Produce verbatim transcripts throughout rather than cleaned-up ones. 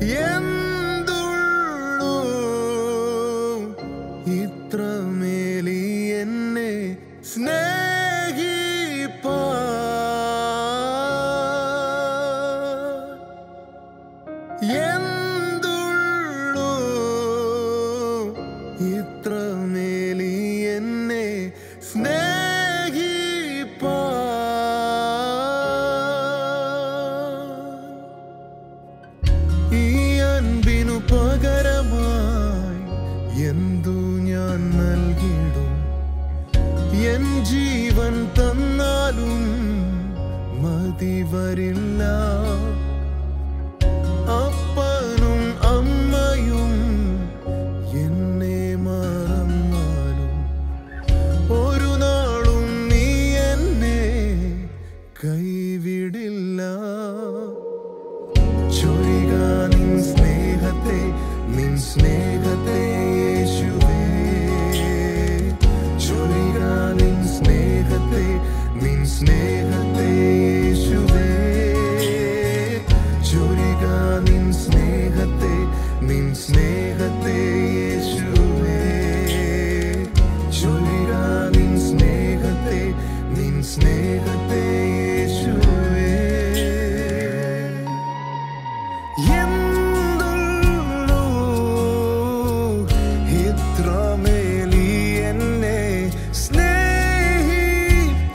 Enthullu itrameli enne snehippa Enthullu itrameli enne snehippa yen jeevan thannalum madi varilla appanum ammayum enne marannalum oru naalum nee enne kai vidilla choriga nin snehate nin snehate Nin snehate Yeshuve, Chorira nin snehate, nin snehate Yeshuve. Enthullu itrameli enne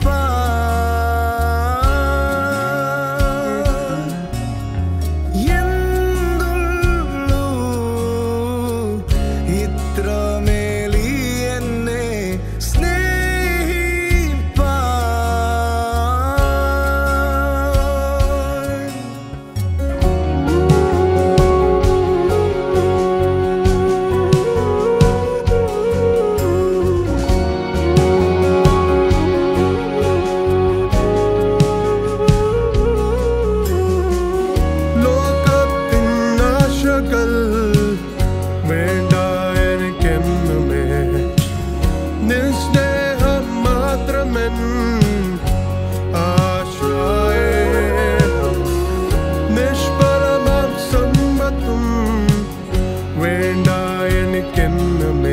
snehippa When I am